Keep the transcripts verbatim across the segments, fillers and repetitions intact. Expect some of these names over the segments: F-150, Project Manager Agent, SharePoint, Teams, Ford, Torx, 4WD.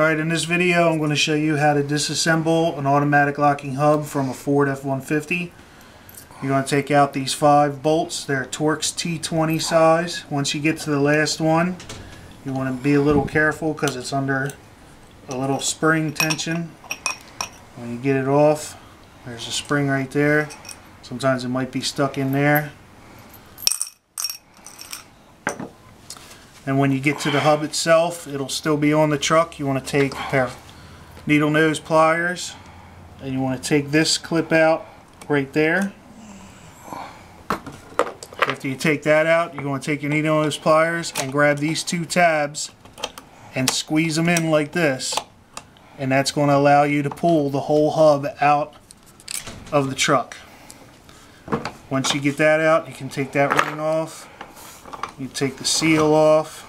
Alright, in this video I'm going to show you how to disassemble an automatic locking hub from a Ford F one fifty. You're going to take out these five bolts. They're Torx T twenty size. Once you get to the last one, you want to be a little careful because it's under a little spring tension. When you get it off, there's a spring right there. Sometimes it might be stuck in there. And when you get to the hub itself, it'll still be on the truck. You want to take a pair of needle nose pliers and you want to take this clip out right there. After you take that out, you want to take your needle nose pliers and grab these two tabs and squeeze them in like this, and that's going to allow you to pull the whole hub out of the truck. Once you get that out, you can take that ring off. You take the seal off,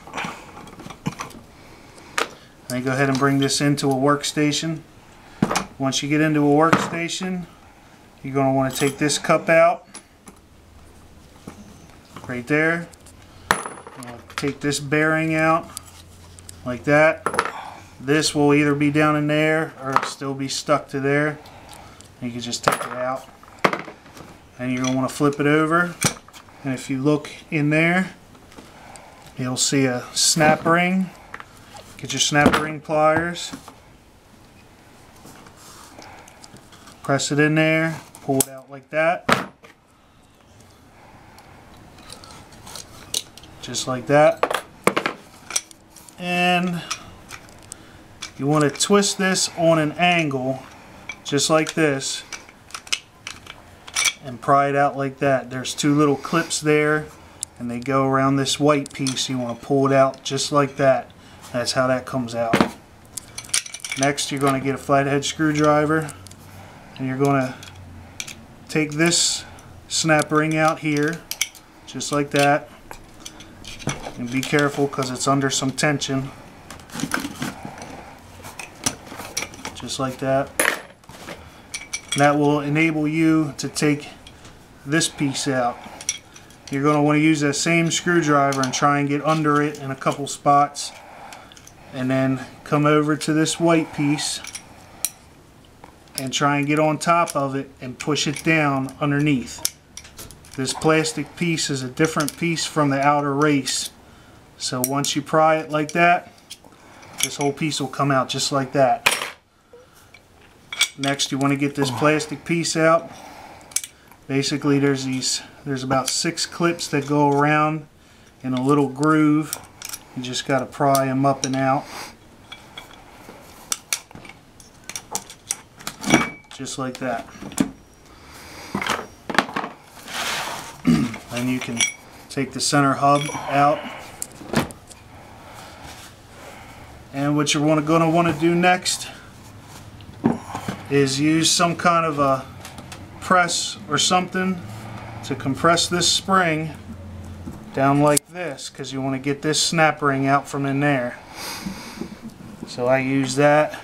and go ahead and bring this into a workstation. Once you get into a workstation, you're going to want to take this cup out right there. Take this bearing out like that. This will either be down in there or it'll still be stuck to there. You can just take it out, and you're going to want to flip it over. And if you look in there, you'll see a snap ring. Get your snap ring pliers, press it in there, pull it out like that, just like that. And you want to twist this on an angle just like this and pry it out like that. There's two little clips there, and they go around this white piece. You want to pull it out just like that. That's how that comes out. Next, you're going to get a flathead screwdriver, and you're going to take this snap ring out here just like that, and be careful because it's under some tension, just like that. And that will enable you to take this piece out. You're going to want to use that same screwdriver and try and get under it in a couple spots, and then come over to this white piece and try and get on top of it and push it down underneath. This plastic piece is a different piece from the outer race, so once you pry it like that, this whole piece will come out just like that. Next, you want to get this plastic piece out. Basically, there's these there's about six clips that go around in a little groove. You just got to pry them up and out just like that. Then you can take the center hub out, and what you're going to want to do next is use some kind of a press or something to compress this spring down like this, because you want to get this snap ring out from in there. So I use that,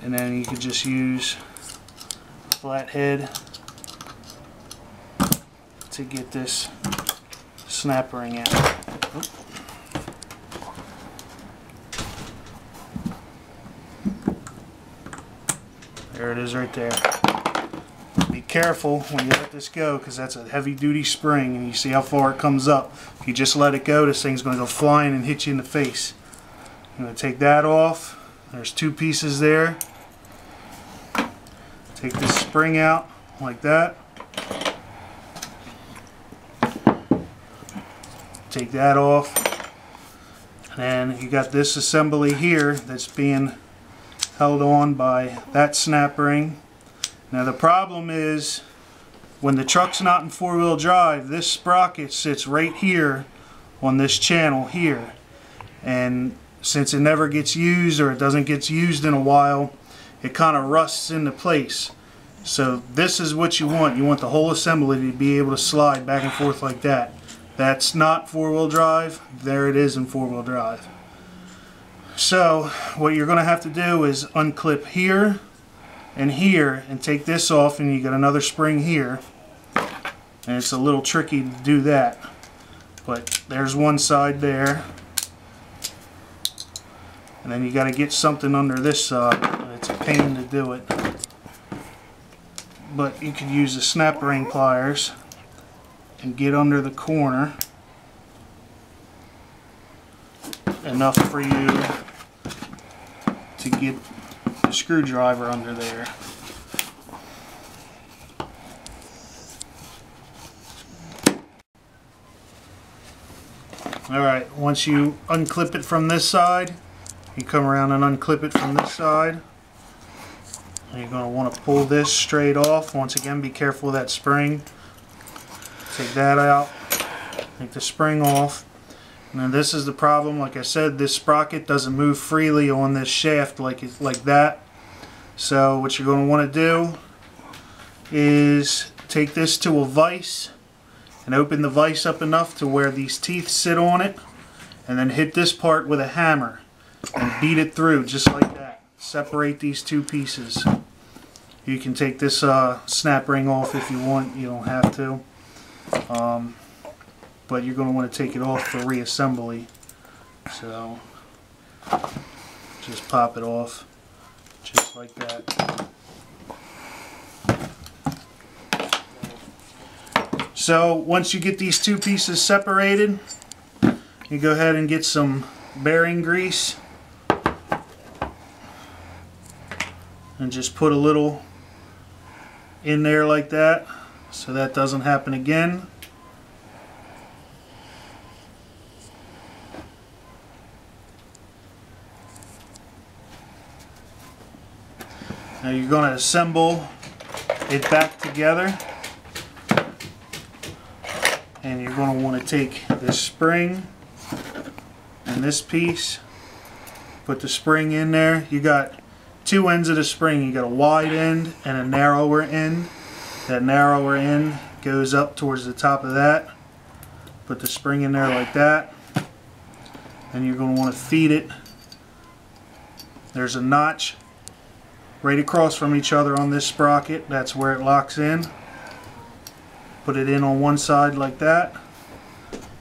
and then you could just use a flathead to get this snap ring out. Oop. There it is right there. Be careful when you let this go, because that's a heavy duty spring, and you see how far it comes up. If you just let it go, this thing's going to go flying and hit you in the face. I'm going to take that off. There's two pieces there. Take this spring out like that. Take that off. And then you got this assembly here that's being held on by that snap ring. Now the problem is, when the truck's not in four-wheel drive, this sprocket sits right here on this channel here, and since it never gets used, or it doesn't get used in a while, it kind of rusts into place. So this is what you want. You want the whole assembly to be able to slide back and forth like that. That's not four-wheel drive. There it is in four-wheel drive. So what you're going to have to do is unclip here and here and take this off, and you got another spring here, and it's a little tricky to do that, but there's one side there, and then you got to get something under this side. It's a pain to do it, but you could use the snap ring pliers and get under the corner enough for you to get the screwdriver under there. Alright, once you unclip it from this side, you come around and unclip it from this side. And you're going to want to pull this straight off. Once again, be careful of that spring. Take that out. Take the spring off. And then this is the problem. Like I said, this sprocket doesn't move freely on this shaft like it's like that. So what you're going to want to do is take this to a vise and open the vise up enough to where these teeth sit on it, and then hit this part with a hammer and beat it through just like that. Separate these two pieces. You can take this uh, snap ring off if you want. You don't have to, um, but you're going to want to take it off for reassembly. So just pop it off just like that. So once you get these two pieces separated, you go ahead and get some bearing grease and just put a little in there like that so that doesn't happen again. Now you're going to assemble it back together. And you're going to want to take this spring and this piece, put the spring in there. You got two ends of the spring. You got a wide end and a narrower end. That narrower end goes up towards the top of that. Put the spring in there like that. And you're going to want to feed it. There's a notch right across from each other on this sprocket. That's where it locks in. Put it in on one side like that,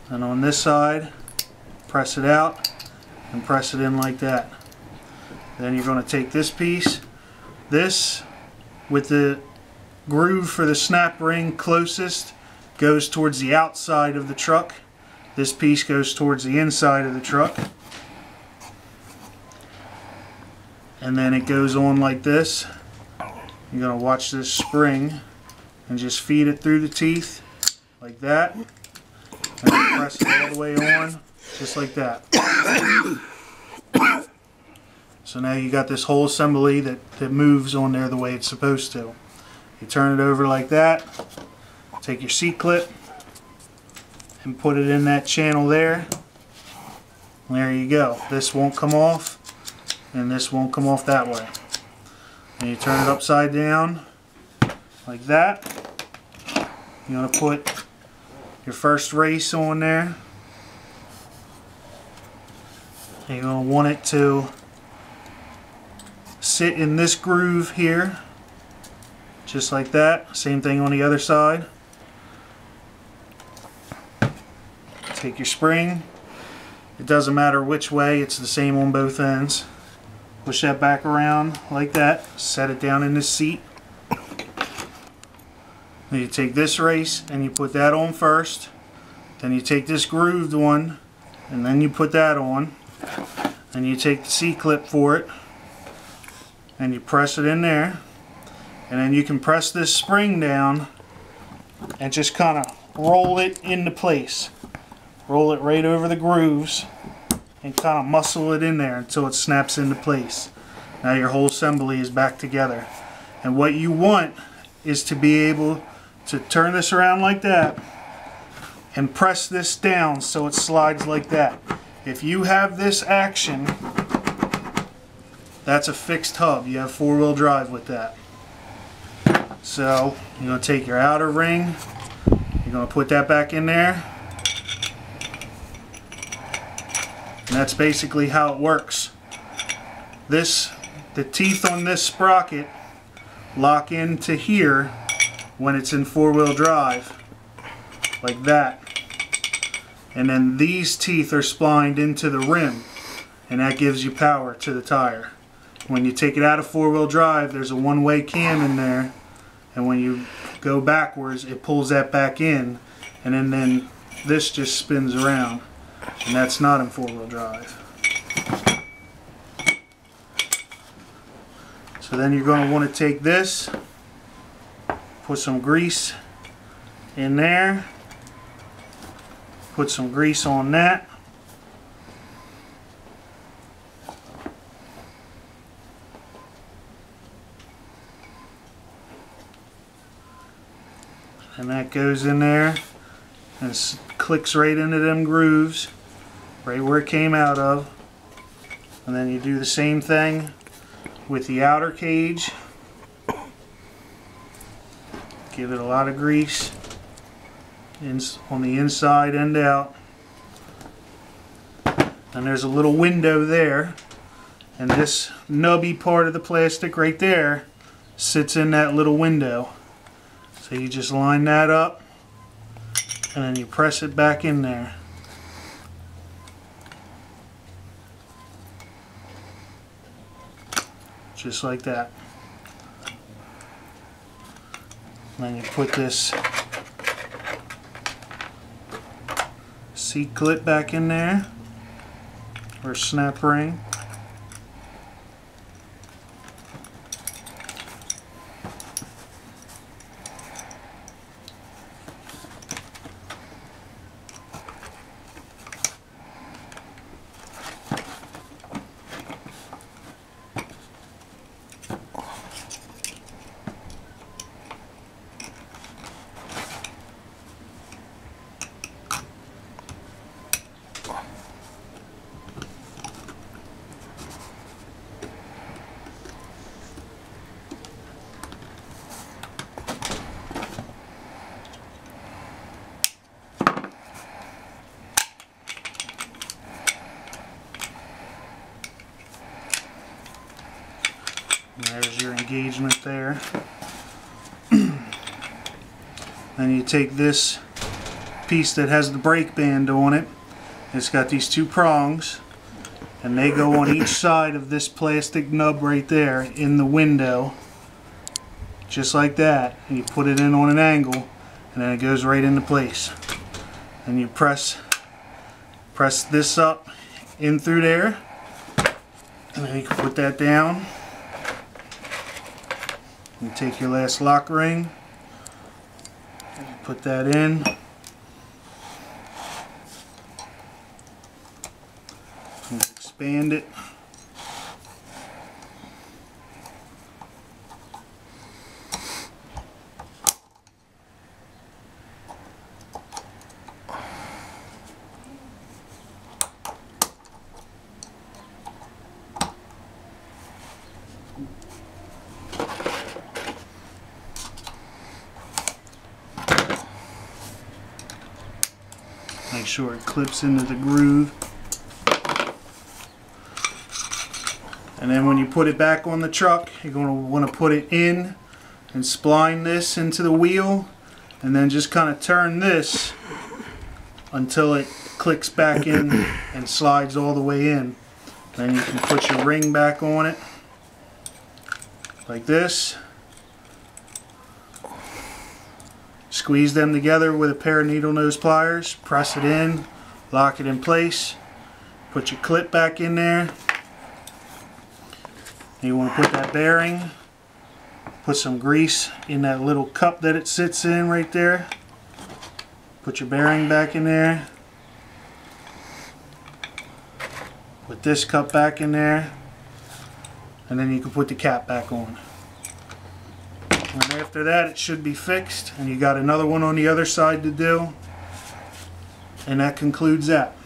and on this side press it out and press it in like that. Then you're going to take this piece, this with the groove for the snap ring closest goes towards the outside of the truck, this piece goes towards the inside of the truck, and then it goes on like this. You're going to watch this spring and just feed it through the teeth like that, and press it all the way on just like that. So now you got this whole assembly that, that moves on there the way it's supposed to. You turn it over like that, take your C-clip and put it in that channel there, and there you go. This won't come off and this won't come off that way. And you turn it upside down like that. You're going to put your first race on there. And you're going to want it to sit in this groove here, just like that. Same thing on the other side. Take your spring. It doesn't matter which way, it's the same on both ends. Push that back around like that. Set it down in the seat. Then you take this race and you put that on first, then you take this grooved one and then you put that on, and you take the C-clip for it and you press it in there, and then you can press this spring down and just kind of roll it into place. Roll it right over the grooves and kind of muscle it in there until it snaps into place. Now your whole assembly is back together. And what you want is to be able to turn this around like that and press this down so it slides like that. If you have this action, that's a fixed hub. You have four-wheel drive with that. So you're going to take your outer ring, you're going to put that back in there, and that's basically how it works. This, the teeth on this sprocket lock into here when it's in four-wheel drive like that, and then these teeth are splined into the rim, and that gives you power to the tire. When you take it out of four-wheel drive, there's a one-way cam in there, and when you go backwards, it pulls that back in, and then, then this just spins around, and that's not in four-wheel drive. So then you're going to want to take this, put some grease in there, put some grease on that, and that goes in there and clicks right into them grooves right where it came out of. And then you do the same thing with the outer cage. Give it a lot of grease in, on the inside and out. And there's a little window there, and this nubby part of the plastic right there sits in that little window. So you just line that up and then you press it back in there. Just like that. And then you put this seat clip back in there, or snap ring. There's your engagement there. Then you take this piece that has the brake band on it. It's got these two prongs, and they go on each side of this plastic nub right there in the window, just like that. And you put it in on an angle, and then it goes right into place. And you press press this up in through there, and then you can put that down. You take your last lock ring, put that in, and expand it. Make sure it clips into the groove. And then when you put it back on the truck, you're going to want to put it in and spline this into the wheel, and then just kind of turn this until it clicks back in and slides all the way in. Then you can put your ring back on it like this. Squeeze them together with a pair of needle nose pliers, press it in, lock it in place, put your clip back in there. You want to put that bearing, put some grease in that little cup that it sits in right there, put your bearing back in there, put this cup back in there, and then you can put the cap back on. And after that, it should be fixed, and you got another one on the other side to do, and that concludes that.